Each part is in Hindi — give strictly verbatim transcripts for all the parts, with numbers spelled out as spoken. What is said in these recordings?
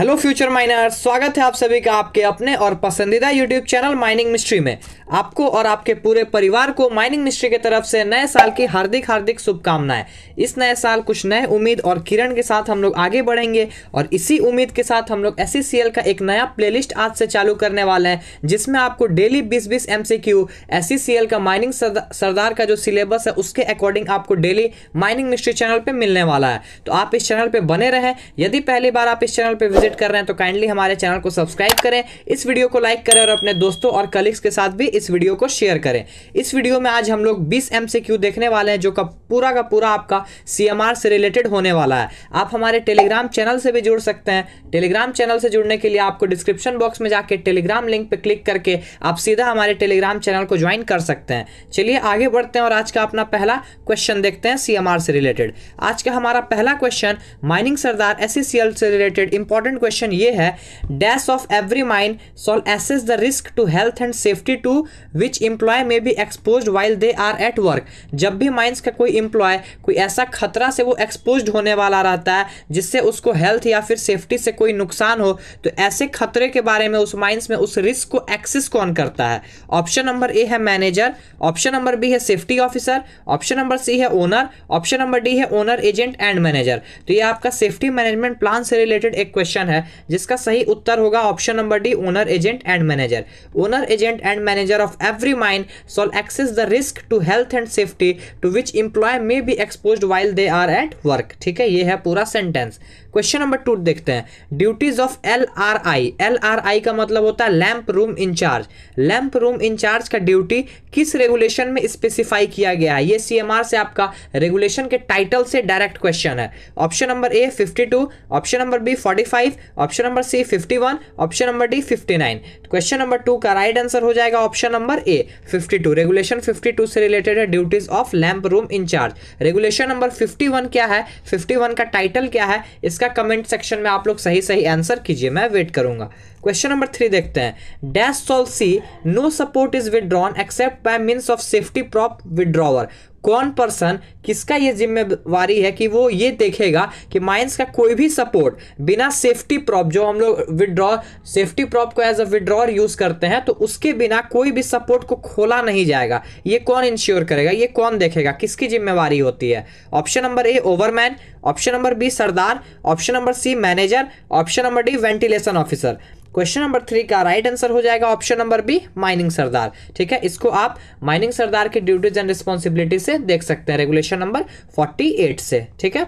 हेलो फ्यूचर माइनर्स, स्वागत है आप सभी का आपके अपने और पसंदीदा यूट्यूब चैनल माइनिंग मिस्ट्री में। आपको और आपके पूरे परिवार को माइनिंग मिस्ट्री की तरफ से नए साल की हार्दिक हार्दिक शुभकामनाएं। इस नए साल कुछ नए उम्मीद और किरण के साथ हम लोग आगे बढ़ेंगे और इसी उम्मीद के साथ हम लोग एस सी सी एल का एक नया प्लेलिस्ट आज से चालू करने वाले हैं, जिसमें आपको डेली बीस बीस M C Q S C C L का माइनिंग सरदार का जो सिलेबस है उसके अकॉर्डिंग आपको डेली माइनिंग मिस्ट्री चैनल पर मिलने वाला है। तो आप इस चैनल पर बने रहें। यदि पहली बार आप इस चैनल पर विजिट कर रहे हैं तो काइंडली हमारे चैनल को सब्सक्राइब करें, इस वीडियो को लाइक करें और अपने दोस्तों और कलीग्स के साथ भी इस वीडियो को शेयर करें। इस वीडियो में आज हम लोग बीस एमसीक्यू देखने वाले हैं, जो का पूरा का पूरा आपका सी एम आर से रिलेटेड होने वाला है। आप हमारे टेलीग्राम चैनल से भी जुड़ सकते हैं। टेलीग्राम चैनल से जुड़ने के लिए आपको डिस्क्रिप्शन बॉक्स में जाकर टेलीग्राम लिंक पर क्लिक करके आप सीधा हमारे टेलीग्राम चैनल को ज्वाइन कर सकते हैं। चलिए आगे बढ़ते हैं और आज का अपना पहला क्वेश्चन देखते हैं सी एम आर से रिलेटेड। आज का हमारा पहला question mining sardar S C C L से रिलेटेड इंपॉर्टेंट क्वेश्चन ये है। Dash of every mine shall assess the risk to health and safety to which employ may be exposed while they are at work. जब भी माइंस का कोई एम्प्लॉय कोई ऐसा खतरा से वो एक्सपोज्ड होने वाला रहता है जिससे उसको हेल्थ या फिर सेफ्टी से कोई नुकसान हो, तो ऐसे खतरे के बारे में उस माइंस में उस रिस्क को एक्सेस कौन करता है। ऑप्शन नंबर ए है मैनेजर, ऑप्शन नंबर बी है safety officer, option number C है ओनर, ऑप्शन नंबर डी है ओनर एजेंट एंड मैनेजर। तो यह आपका सेफ्टी मैनेजमेंट प्लान से रिलेटेड एक क्वेश्चन है, जिसका सही उत्तर होगा option number D owner agent and manager. Owner agent and manager of every mine shall access the risk to health and safety to which employ may be exposed while they are at work. ठीक है, ये है पूरा सेंटेंस। क्वेश्चन नंबर टू देखते हैं duties of L R I. L R I का मतलब होता है lamp room incharge. Lamp room incharge का ड्यूटी किस रेगुलेशन में स्पेसिफाई किया गया है। ये सी एम आर से आपका रेगुलेशन के टाइटल से डायरेक्ट क्वेश्चन है। Option number A fifty two, option number B forty five, option number C fifty one, option number D fifty nine. Question number two का राइट आंसर हो जाएगा option number A fifty two. Regulation fifty two से रिलेटेड है duties of lamp room incharge. Regulation number fifty one क्या है, फिफ्टी वन का टाइटल क्या है, इसका कमेंट सेक्शन में आप लोग सही सही आंसर कीजिए, मैं वेट करूंगा। क्वेश्चन नंबर थ्री देखते हैं dash shall see no support is withdrawn except by means of safety prop withdrawer. कौन पर्सन, किसका ये जिम्मेवारी है कि वो ये देखेगा कि माइंस का कोई भी सपोर्ट बिना सेफ्टी प्रॉप, जो हम लोग विदड्रॉ सेफ्टी प्रॉप को एज अ विदड्रॉवर यूज करते हैं, तो उसके बिना कोई भी सपोर्ट को खोला नहीं जाएगा। ये कौन इंश्योर करेगा, ये कौन देखेगा, किसकी जिम्मेवारी होती है। Option number A overman, option number B sardar, option number C manager, option number D ventilation officer. Question number three का राइट आंसर हो जाएगा option number B mining sardar. ठीक है, इसको आप माइनिंग सरदार के ड्यूटीज एंड रिस्पॉन्सिबिलिटी से देख सकते हैं रेगुलेशन नंबर फोर्टी एट से। ठीक है,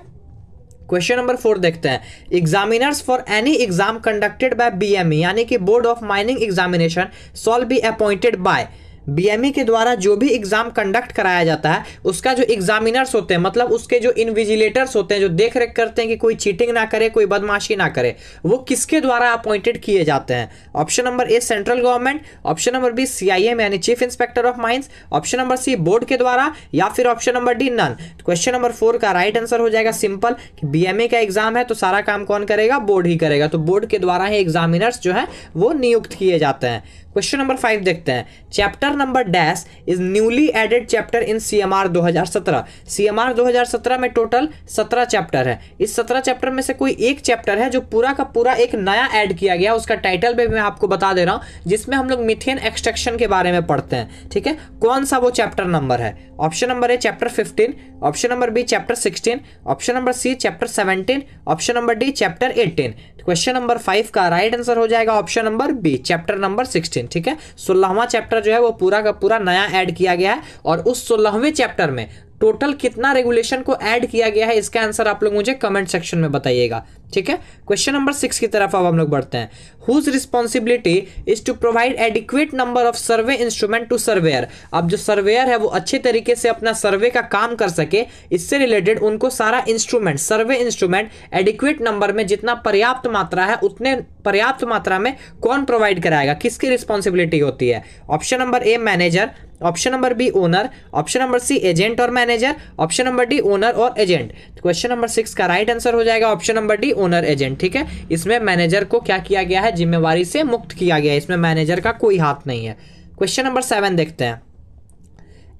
क्वेश्चन नंबर फोर देखते हैं examiners for any exam conducted by B M E यानी कि board of mining examination shall be appointed by. B M E के द्वारा जो भी एग्जाम कंडक्ट कराया जाता है उसका जो एग्जामिनर्स होते हैं, मतलब उसके जो इन्विजिलेटर्स होते हैं, जो देख रेख करते हैं कि कोई चीटिंग ना करे, कोई बदमाशी ना करे, वो किसके द्वारा अपॉइंटेड किए जाते हैं। Option number A central government, option number B C I M यानी chief inspector of mines, option number C board के द्वारा, या फिर option number D none. Question number four का राइट आंसर हो जाएगा सिंपल कि बी एम ई का एग्जाम है तो सारा काम कौन करेगा, बोर्ड ही करेगा, तो बोर्ड के द्वारा ही एग्जामिनर्स जो है वो नियुक्त किए जाते हैं। क्वेश्चन नंबर फाइव देखते हैं chapter number dash is newly added chapter in C M R दो हज़ार सत्रह। सी एम आर दो हज़ार सत्रह में टोटल सत्रह चैप्टर है। इस सत्रह चैप्टर में से कोई एक चैप्टर है जो पूरा का पूरा एक नया ऐड किया गया, उसका टाइटल भी मैं आपको बता दे रहा हूँ, जिसमें हम लोग मीथेन एक्सट्रैक्शन के बारे में पढ़ते हैं। ठीक है, कौन सा वो चैप्टर नंबर है। Option number A chapter fifteen, option number B chapter sixteen, option number C chapter seventeen, option number D chapter eighteen. Question number five का राइट आंसर हो जाएगा option number B chapter number sixteen. ठीक है, सोलहवां चैप्टर जो है वो पूरा का पूरा नया ऐड किया गया है और उस सोलहवें चैप्टर में टोटल कितना रेगुलेशन को ऐड किया गया है, इसका आंसर आप लोग मुझे कमेंट सेक्शन में बताइएगा। ठीक है, क्वेश्चन नंबर सिक्स की तरफ अब हम लोग बढ़ते हैं whose responsibility is to provide adequate number of survey instrument to surveyor. अब जो सर्वेयर है वो अच्छे तरीके से अपना सर्वे का काम कर सके, इससे रिलेटेड उनको सारा instrument, survey instrument adequate number में जितना पर्याप्त मात्रा है उतने पर्याप्त मात्रा में कौन प्रोवाइड कराएगा, किसकी रिस्पॉन्सिबिलिटी होती है। Option number A manager, option number B owner, option number C agent और manager, option number D owner और एजेंट। क्वेश्चन नंबर सिक्स का राइट आंसर हो जाएगा option number D owner agent. ठीक है, इसमें मैनेजर को क्या किया गया है, जिम्मेवारी से मुक्त किया गया है, इसमें मैनेजर का कोई हाथ नहीं है। क्वेश्चन नंबर सेवन देखते हैं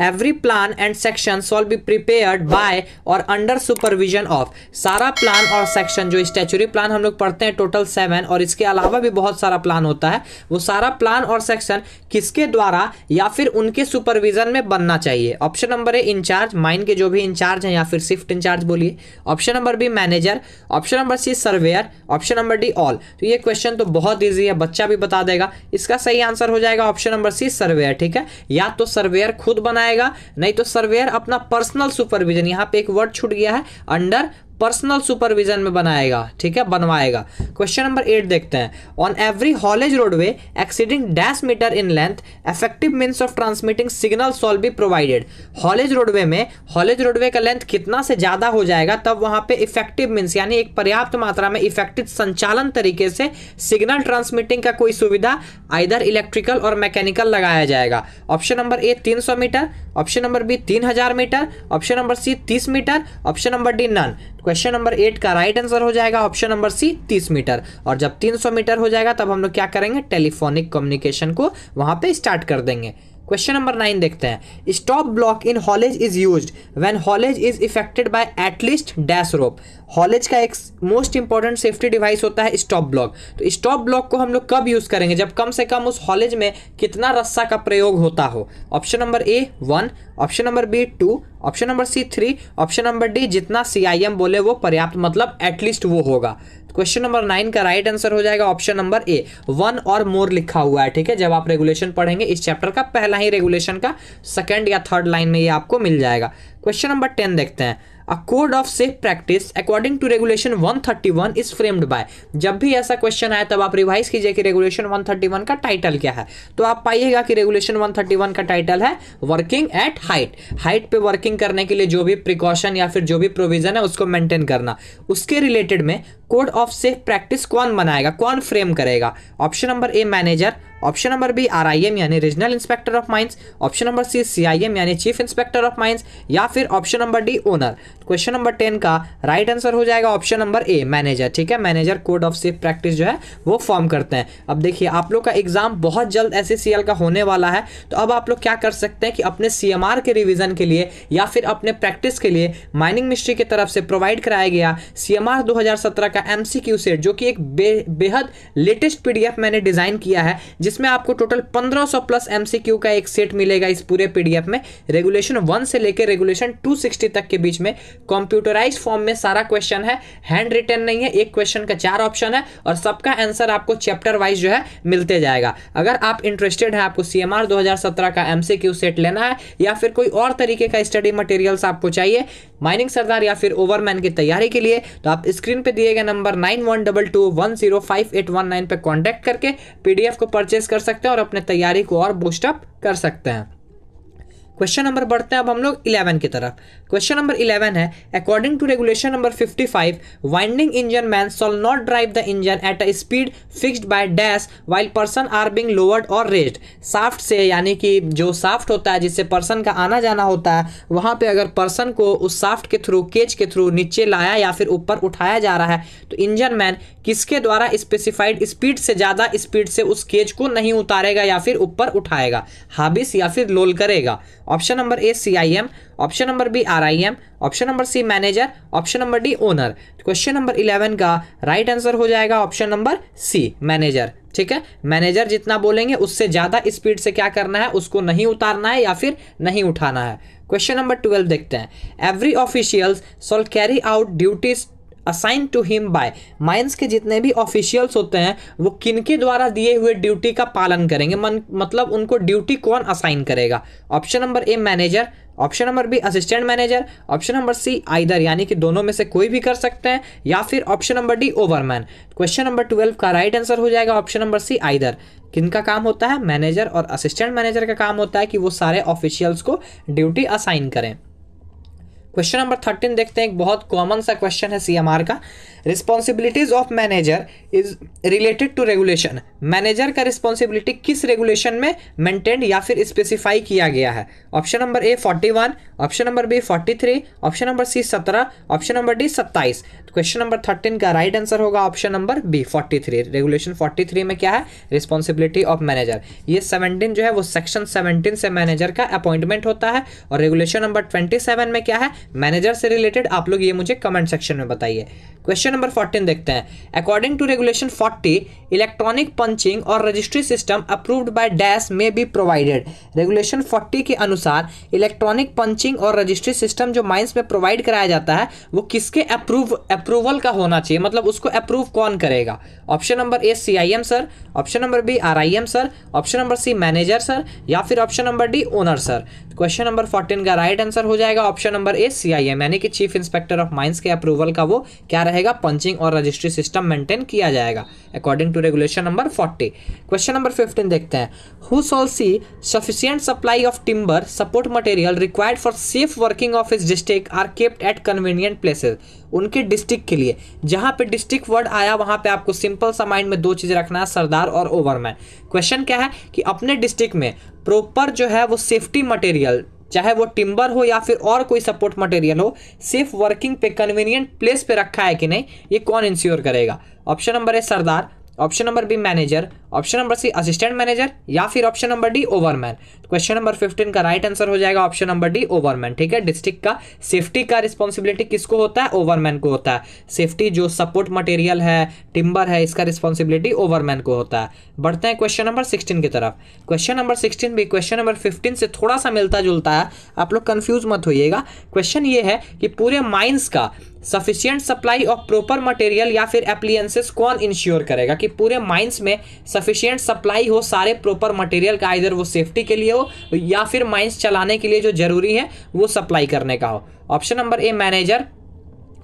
every plan and section shall be prepared by और अंडर सुपरविजन ऑफ। सारा प्लान और सेक्शन, जो स्टैच्यूटरी प्लान हम लोग पढ़ते हैं टोटल सेवन, और इसके अलावा भी बहुत सारा प्लान होता है, वो सारा प्लान और सेक्शन किसके द्वारा या फिर उनके सुपरविजन में बनना चाहिए। Option number A incharge, mine के जो भी इंचार्ज हैं या फिर शिफ्ट इंचार्ज बोलिए। Option number B manager, option number C surveyor, option number D all. तो ये क्वेश्चन तो बहुत ईजी है, बच्चा भी बता देगा। इसका सही आंसर हो जाएगा ऑप्शन नंबर सी सर्वेयर। ठीक है, या तो सर्वेयर खुद बनाएगा, नहीं तो सर्वेयर अपना पर्सनल सुपरविजन, यहाँ पे एक वर्ड छूट गया है, अंडर पर्सनल सुपरविजन में बनाएगा, ठीक है, बनवाएगा। क्वेश्चन नंबर एट देखते हैं। On every haulage roadway exceeding dash metre in length effective means of transmitting signal shall be provided. Haulage roadway में हॉलेज रोडवे का लेंथ कितना से ज़्यादा हो जाएगा तब वहाँ पे इफेक्टिव मीन्स यानी एक पर्याप्त मात्रा में इफेक्टिव संचालन तरीके से सिग्नल ट्रांसमिटिंग का कोई सुविधा आइधर इलेक्ट्रिकल और मैकेनिकल लगाया जाएगा। ऑप्शन नंबर ए तीन सौ मीटर, ऑप्शन नंबर बी तीन हजार मीटर, ऑप्शन नंबर सी तीस metre, option number D none. Question number eight का राइट आंसर हो जाएगा ऑप्शन नंबर सी तीस मीटर। और जब तीन सौ मीटर हो जाएगा तब हम लोग क्या करेंगे, टेलीफोनिक कम्युनिकेशन को वहां पे स्टार्ट कर देंगे। क्वेश्चन नंबर नाइन देखते हैं। Stop block in haulage is used when haulage is effected by at least dash rope. Haulage का एक मोस्ट इंपॉर्टेंट सेफ्टी डिवाइस होता है स्टॉप ब्लॉक। तो स्टॉप ब्लॉक को हम लोग कब यूज करेंगे, जब कम से कम उस हॉलेज में कितना रस्सा का प्रयोग होता हो। Option number A one, option number B two, option number C three, option number D जितना सीआईएम बोले वो पर्याप्त, मतलब एटलीस्ट वो होगा। क्वेश्चन नंबर नाइन का राइट आंसर हो जाएगा ऑप्शन नंबर ए वन और मोर लिखा हुआ है। ठीक है, जब आप रेगुलेशन पढ़ेंगे इस चैप्टर का पहला ही रेगुलेशन का सेकंड या थर्ड लाइन में ये आपको मिल जाएगा। क्वेश्चन नंबर टेन देखते हैं। A code of safe practice according to regulation one thirty one is framed by. जब भी ऐसा क्वेश्चन आए तब आप रिवाइज कीजिए कि रेगुलेशन वन थर्टी वन का टाइटल क्या है। तो आप पाइएगा कि रेगुलेशन वन थर्टी वन का टाइटल है वर्किंग एट हाइट। हाइट पे वर्किंग करने के लिए जो भी प्रिकॉशन या फिर जो भी प्रोविजन है उसको मेंटेन करना, उसके रिलेटेड में कोड ऑफ सेफ प्रैक्टिस कौन बनाएगा, कौन फ्रेम करेगा। Option number A manager, option number B R I regional inspector of mines, option number C C I chief inspector of mines, या फिर option number D owner. Question number ten का राइट आंसर हो जाएगा ऑप्शन नंबर ए मैनेजर। ठीक है, manager code of safe practice जो है वो फॉर्म करते हैं। अब देखिए आप लोग का एग्जाम बहुत जल्द एससीसीएल का होने वाला है, तो अब आप लोग क्या कर सकते हैं कि अपने सीएमआर के रिविजन के लिए या फिर अपने प्रैक्टिस के लिए माइनिंग मिस्ट्री की तरफ से प्रोवाइड कराया गया सीएमआर दो हजार सत्रह का एमसीक्यू सेट, जो कि एक बे, बेहद लेटेस्ट पीडीएफ मैंने डिजाइन किया है, जिसमें आपको टोटल पंद्रह सौ प्लस एमसीक्यू का एक सेट मिलेगा। इस पूरे पीडीएफ में रेगुलेशन वन से लेकर रेगुलेशन दो सौ साठ तक के बीच में कंप्यूटराइज्ड फॉर्म में सारा क्वेश्चन है, हैंड रिटन नहीं है। एक क्वेश्चन का चार ऑप्शन है और सबका आंसर आपको चैप्टर वाइज जो है मिलते जाएगा। अगर आप इंटरेस्टेड हैं, आपको सीएमआर दो हजार सत्रह का एमसीक्यू सेट लेना है या फिर कोई और तरीके का स्टडी मटेरियल्स आपको चाहिए माइनिंग सरदार या फिर ओवरमैन की तैयारी के लिए, तो आप स्क्रीन पे दिए गए number nine one double two one zero five eight one nine पर कॉन्टैक्ट करके पीडीएफ को परचेस कर सकते हैं और अपने तैयारी को और बूस्टअप कर सकते हैं। क्वेश्चन नंबर बढ़ते हैं अब हम लोग इलेवन की तरफ। क्वेश्चन नंबर इलेवन है according to regulation number fifty five winding engine man shall not drive the engine at a speed fixed by dash while person are being lowered और रेज्ड। साफ्ट से यानी कि जो साफ्ट होता है जिससे पर्सन का आना जाना होता है, वहाँ पे अगर पर्सन को उस साफ्ट के थ्रू केज के थ्रू नीचे लाया या फिर ऊपर उठाया जा रहा है तो इंजन मैन किसके द्वारा स्पेसिफाइड स्पीड से ज़्यादा स्पीड से उस केज को नहीं उतारेगा या फिर ऊपर उठाएगा, हाबिस या फिर लोल करेगा। Option number A CIM, option number B RIM, option number C manager, option number D owner. Question number eleven का राइट आंसर हो जाएगा ऑप्शन नंबर सी मैनेजर। ठीक है, मैनेजर जितना बोलेंगे उससे ज़्यादा स्पीड से क्या करना है, उसको नहीं उतारना है या फिर नहीं उठाना है। क्वेश्चन नंबर ट्वेल्व देखते हैं। Every officials shall carry out duties assign to him by. Mines के जितने भी ऑफिशियल्स होते हैं वो किनके द्वारा दिए हुए ड्यूटी का पालन करेंगे, मन, मतलब उनको ड्यूटी कौन असाइन करेगा। Option number A manager, option number B assistant manager, option number C either यानी कि दोनों में से कोई भी कर सकते हैं, या फिर option number D overman. Question number twelve का राइट आंसर हो जाएगा ऑप्शन नंबर सी आइदर। किनका काम होता है, मैनेजर और असिस्टेंट मैनेजर का काम होता है कि वो सारे ऑफिशियल्स को ड्यूटी असाइन करें। क्वेश्चन नंबर थर्टीन देखते हैं, एक बहुत कॉमन सा क्वेश्चन है सीएमआर का। Responsibilities of manager is related to regulation. Manager का रिस्पॉन्सिबिलिटी किस रेगुलेशन में मेंटेन्ड या फिर स्पेसिफाई किया गया है। Option number A forty one, option number B forty three, option number C सत्रह, ऑप्शन नंबर डी सत्ताईस। तो क्वेश्चन नंबर थर्टीन का राइट आंसर होगा option number B forty three. Regulation forty three में क्या है, रिस्पॉन्सिबिलिटी ऑफ मैनेजर। ये सेवनटीन जो है वो सेक्शन सेवनटीन से मैनेजर का अपॉइंटमेंट होता है। और रेगुलेशन नंबर ट्वेंटी सेवन में क्या है, मैनेजर से रिलेटेड। आप लोग ये मुझे कमेंट सेक्शन में बताइए। क्वेश्चन नंबर फोर्टीन देखते हैं। According to regulation forty, electronic punching और registry system approved by dash में बी प्रोवाइडेड। रेगुलेशन फोर्टी के अनुसार इलेक्ट्रॉनिक पंचिंग और रजिस्ट्री सिस्टम जो माइंस में प्रोवाइड कराया जाता है वो किसके अप्रूव अप्रूवल का होना चाहिए, मतलब उसको अप्रूव कौन करेगा। Option number A CIM sir, option number B RIM sir, option number C manager sir, या फिर option number D owner sir. Question number fourteen का राइट आंसर हो जाएगा ऑप्शन नंबर ए सीआईएम, यानी कि चीफ इंस्पेक्टर ऑफ माइंस के अप्रूवल का वो क्या रहेगा, पंचिंग और रजिस्ट्री सिस्टम मेंटेन किया जाएगा according to regulation number forty. Question number fifteen देखते हैं। Who shall see sufficient supply of timber support material required for safe working of his district are kept at convenient places. उनके डिस्ट्रिक्ट के लिए, जहां पे डिस्ट्रिक्ट वर्ड आया वहां पे आपको सिंपल सा माइंड में दो चीज़ रखना है, सरदार और ओवरमैन। क्वेश्चन क्या है कि अपने डिस्ट्रिक्ट में प्रॉपर जो है वो सेफ्टी मटेरियल, चाहे वो टिम्बर हो या फिर और कोई सपोर्ट मटेरियल हो, सेफ वर्किंग पे कन्वीनियंट प्लेस पे रखा है कि नहीं, ये कौन इंश्योर करेगा। Option number A Sardar, option number B manager, option number C assistant manager, या फिर option number D overman. Question number fifteen का राइट आंसर हो जाएगा ऑप्शन नंबर डी ओवरमैन। ठीक है, डिस्ट्रिक्ट का सेफ्टी का रिस्पॉन्सिबिलिटी किसको होता है, ओवरमैन को होता है। सेफ्टी जो सपोर्ट मटेरियल है, टिम्बर है, इसका रिस्पॉन्सिबिलिटी ओवरमैन को होता है। बढ़ते हैं क्वेश्चन नंबर सिक्सटीन की तरफ। क्वेश्चन नंबर सिक्सटीन भी क्वेश्चन नंबर फिफ्टीन से थोड़ा सा मिलता जुलता है, आप लोग कन्फ्यूज मत होइएगा। क्वेश्चन ये है कि पूरे माइंस का sufficient supply of proper material या फिर एप्लीयंसेस कौन इंश्योर करेगा, कि पूरे माइंस में सफिशिएंट सप्लाई हो सारे प्रॉपर मटेरियल का, इधर वो सेफ्टी के लिए हो या फिर माइंस चलाने के लिए जो जरूरी है वो सप्लाई करने का हो। Option number A manager,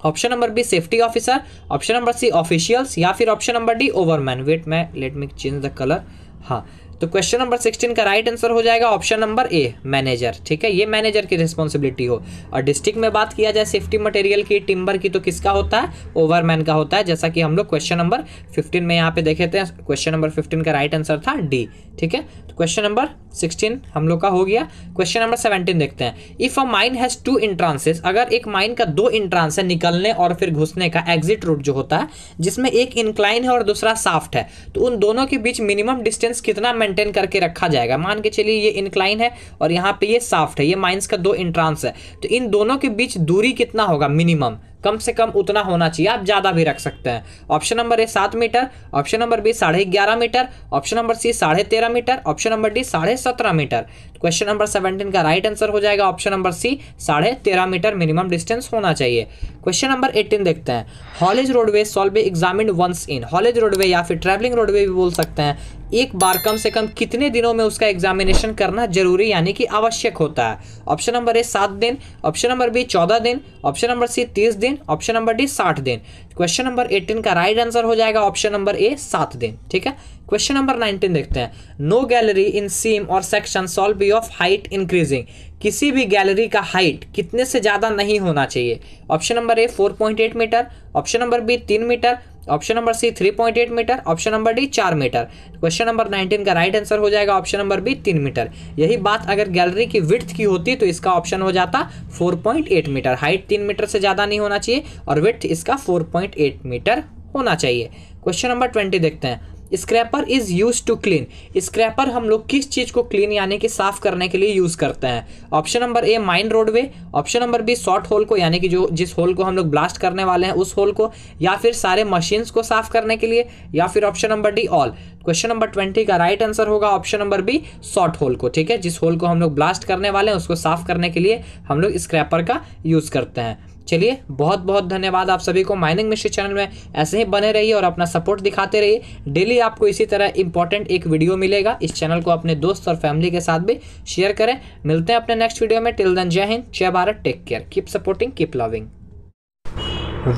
option number B safety officer, option number C officials, या फिर option number D overman. Wait मैं let me change the colour. हाँ, तो क्वेश्चन नंबर सिक्सटीन का राइट आंसर हो जाएगा ऑप्शन नंबर ए मैनेजर। ठीक है, ये मैनेजर की रिस्पॉन्सिबिलिटी हो। और डिस्ट्रिक्ट में बात किया जाए सेफ्टी मटेरियल की, टिम्बर की, तो किसका होता है, ओवरमैन का होता है, जैसा कि हम लोग क्वेश्चन नंबर फिफ्टीन में यहाँ पे देखे थे। क्वेश्चन नंबर फिफ्टीन का राइट आंसर था डी। ठीक है, तो क्वेश्चन नंबर सिक्सटीन हम लोग का हो गया। क्वेश्चन नंबर सेवनटीन देखते हैं। If a mine has two entrances, अगर एक माइन का दो इंट्रांस है, निकलने और फिर घुसने का एग्जिट रूट जो होता है, जिसमें एक इंक्लाइन है और दूसरा साफ्ट है, तो उन दोनों के बीच मिनिमम डिस्टेंस कितना मेंटेन करके रखा जाएगा। मान के चलिए ये इंक्लाइन है और यहाँ पे ये साफ्ट है, ये माइंस का दो एंट्रेंस है, तो इन दोनों के बीच दूरी कितना होगा मिनिमम, कम से कम उतना होना चाहिए, आप ज़्यादा भी रख सकते हैं। ऑप्शन नंबर ए सात मीटर, ऑप्शन नंबर बी साढ़े ग्यारह मीटर, ऑप्शन नंबर सी साढ़े तेरह मीटर, ऑप्शन नंबर डी साढ़े सत्रह मीटर। क्वेश्चन नंबर सेवनटीन का राइट आंसर हो जाएगा ऑप्शन नंबर सी साढ़े तेरह मीटर मिनिमम डिस्टेंस होना चाहिए। क्वेश्चन नंबर एटीन देखते हैं। Haulage roadway shall be examined once in, haulage roadway या फिर ट्रैवलिंग रोडवे भी बोल सकते हैं, एक बार कम से कम कितने दिनों में उसका एग्जामिनेशन करना जरूरी यानी कि आवश्यक होता है। ऑप्शन नंबर ए सात दिन, ऑप्शन नंबर बी चौदह दिन, ऑप्शन नंबर सी तीस दिन, ऑप्शन नंबर डी साठ दिन। क्वेश्चन नंबर एटीन का राइट आंसर हो जाएगा ऑप्शन नंबर ए सात दिन। ठीक है, क्वेश्चन नंबर नाइनटीन देखते हैं। नो गैलरी इन सीम और section shall be of height increasing, किसी भी गैलरी का हाइट कितने से ज़्यादा नहीं होना चाहिए। Option number A four point eight metre, option number B तीन metre, option number C three point eight metre, option number D चार मीटर। क्वेश्चन नंबर नाइनटीन का राइट आंसर हो जाएगा ऑप्शन नंबर बी तीन मीटर। यही बात अगर गैलरी की विड्थ की होती तो इसका ऑप्शन हो जाता four point eight metre, height तीन मीटर से ज़्यादा नहीं होना चाहिए और विड्थ इसका फोर पॉइंट एट मीटर होना चाहिए। क्वेश्चन नंबर ट्वेंटी देखते हैं। Scraper is use to clean, scraper हम लोग किस चीज़ को क्लीन यानी कि साफ करने के लिए यूज़ करते हैं। Option number A mine roadway, option number B short hole को, यानी कि जो जिस होल को हम लोग ब्लास्ट करने वाले हैं उस होल को, या फिर सारे मशीन्स को साफ करने के लिए, या फिर option number D all. Question number twenty का राइट आंसर होगा option number B short hole को। ठीक है, जिस होल को हम लोग ब्लास्ट करने वाले हैं उसको साफ करने के लिए हम लोग स्क्रैपर का यूज़ करते हैं। चलिए, बहुत बहुत धन्यवाद आप सभी को। माइनिंग मिस्ट्री चैनल में ऐसे ही बने रहिए और अपना सपोर्ट दिखाते रहिए। डेली आपको इसी तरह इंपॉर्टेंट एक वीडियो मिलेगा। इस चैनल को अपने दोस्त और फैमिली के साथ भी शेयर करें। मिलते हैं अपने नेक्स्ट वीडियो में। टिल देन जय हिंद, जय Bharat, take care, keep supporting, keep loving.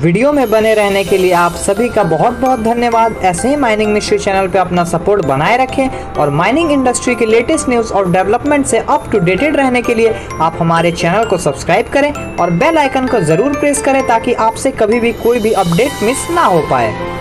Video में बने रहने के लिए आप सभी का बहुत बहुत धन्यवाद। ऐसे ही माइनिंग मिस्ट्री चैनल पे अपना सपोर्ट बनाए रखें और माइनिंग इंडस्ट्री के लेटेस्ट न्यूज़ और डेवलपमेंट से अप टू डेटेड रहने के लिए आप हमारे चैनल को सब्सक्राइब करें और बेल आइकन को ज़रूर प्रेस करें ताकि आपसे कभी भी कोई भी अपडेट मिस ना हो पाए।